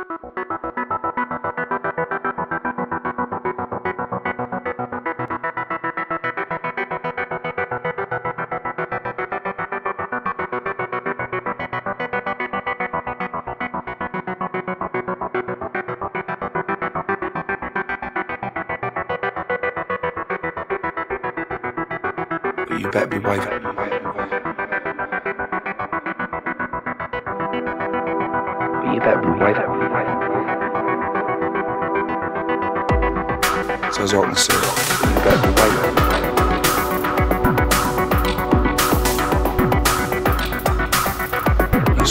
You better be waving. You better be waving. So as I can see, you better be waving. That's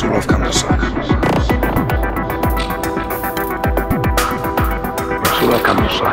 all I've come to say. That's all I've come to say.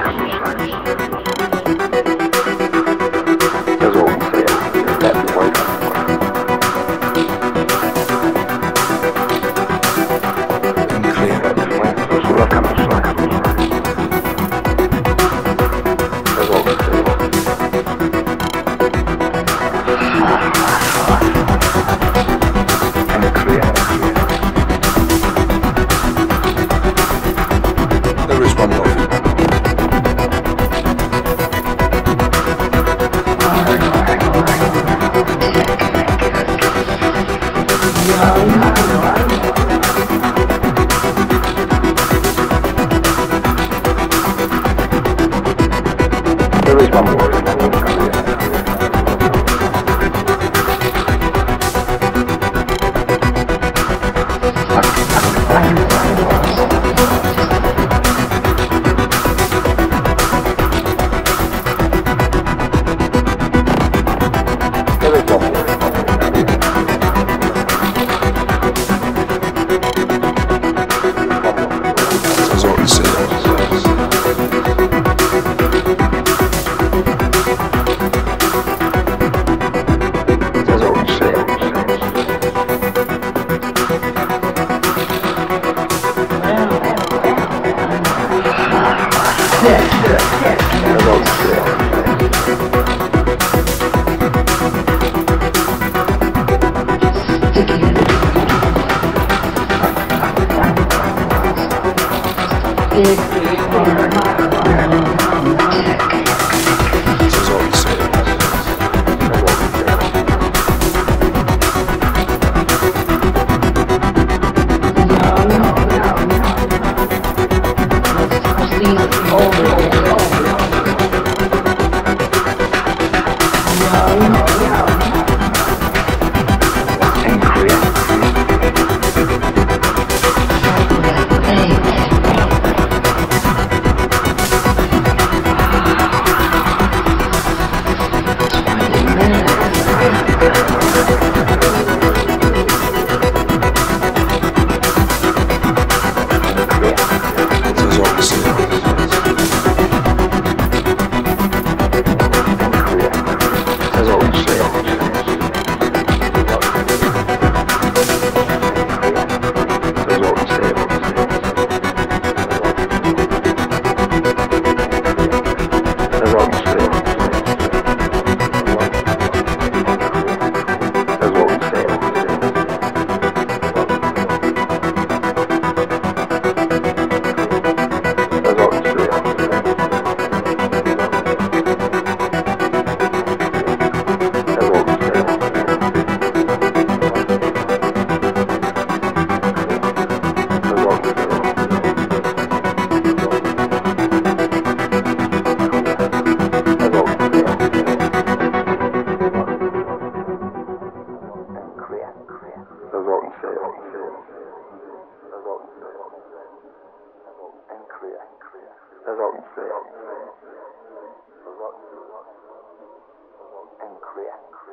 And clear.